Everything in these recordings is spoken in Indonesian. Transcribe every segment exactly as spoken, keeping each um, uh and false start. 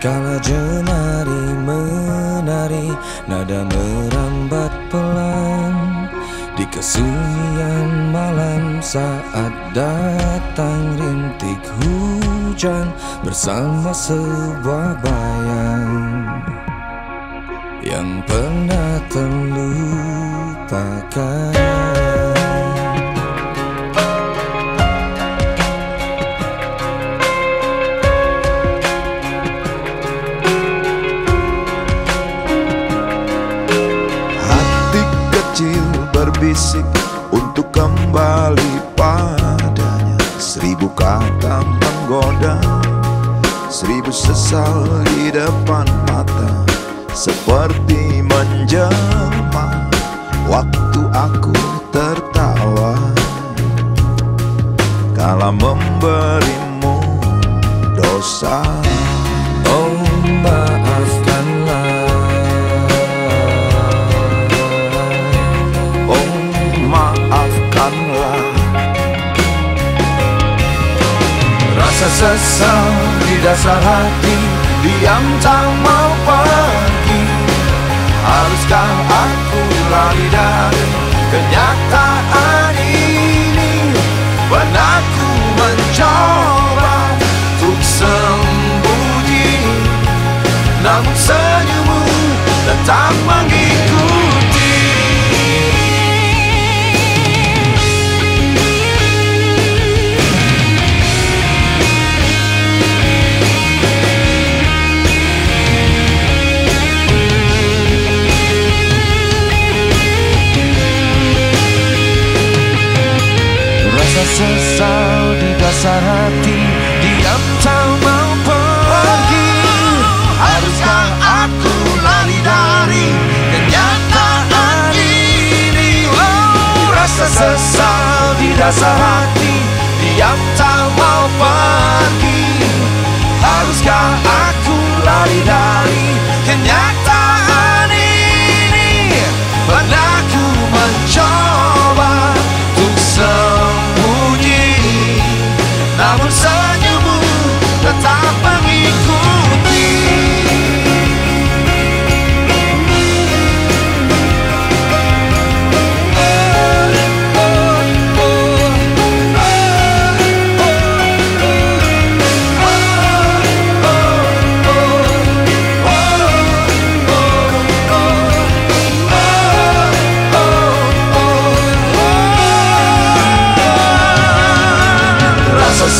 Kala jenari menari, nada merambat pelan di kesunyian malam. Saat datang rintik hujan bersama sebuah bayang yang pernah terlupakan. Berbisik untuk kembali padanya, seribu kata menggoda, seribu sesal di depan mata, seperti menjelma. Waktu aku tertawa kala memberimu dosa. Oh, maafkanlah. Rasa sesal di dasar hati diam tak mau pergi. Haruskah aku lari dari kenyataan ini? Pernah ku mencoba untuk sembunyi, namun senyummu tetap mengikuti. Sesal di dasar hati diam tak mau pergi. Haruskah aku lari dari kenyataan ini? Rasa sesal di dasar hati diam tak mau pergi. Haruskah aku lari dari kenyataan ini? Pernah ku mencoba untuk namun senyummu tetap mengikuti.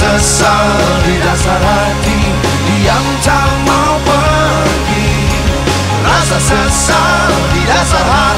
Sesal di dasar hati diam tak mau pergi. Rasa sesal di dasar hati.